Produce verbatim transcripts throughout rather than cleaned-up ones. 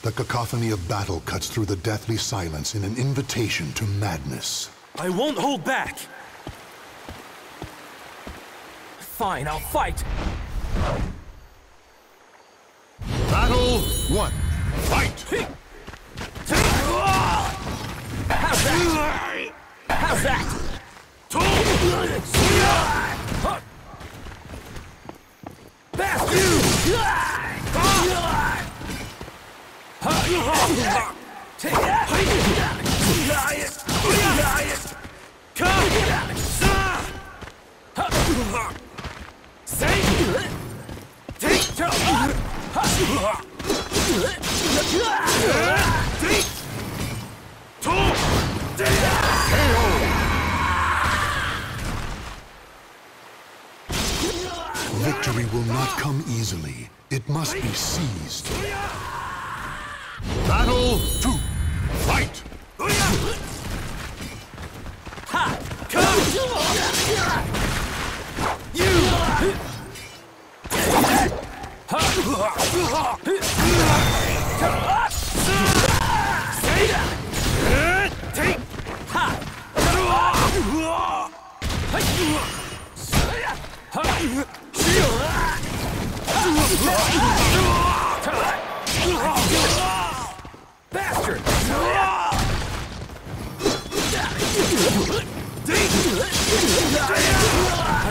The cacophony of battle cuts through the deathly silence in an invitation to madness. I won't hold back! Fine, I'll fight! Battle one. Fight! How's that? How's that? Victory will not come easily. It must be seized. Battle two. Fight! Ha! Bastard! I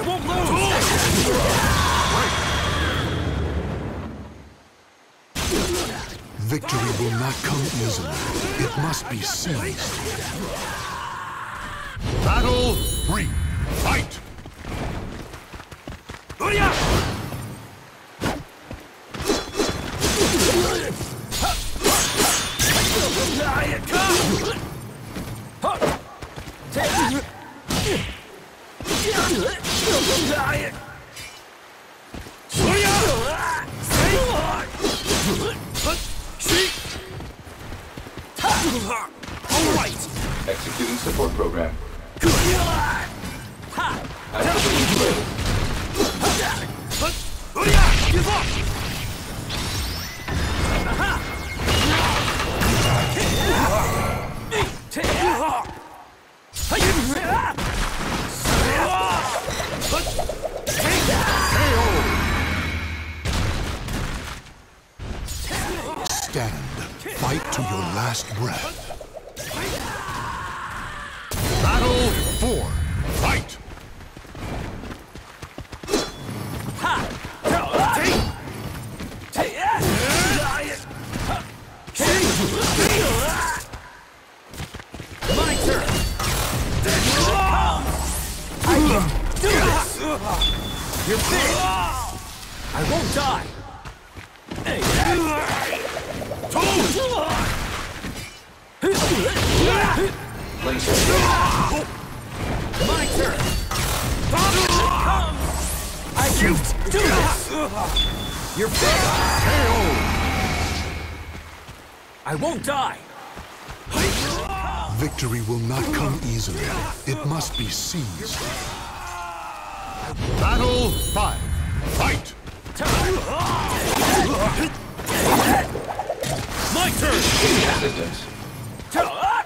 won't lose! Victory will not come easily. It must be seized. Battle three. Fight! Alright! Executing support program. Stand. Fight to your last breath. Battle four. Fight! My turn! I can do this! You're big! I won't die! My turn! I can do this! You're big! I won't die! Victory will not come easily. It must be seized. Battle five. Fight! My turn! Resistance. All right!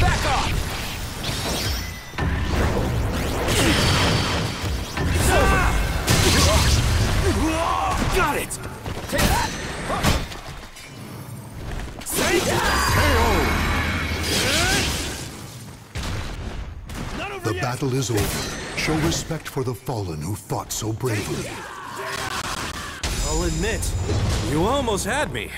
Back off! It's over! Got it! Take that! Say that! The battle is over. Show respect for the fallen who fought so bravely. I'll admit, you almost had me.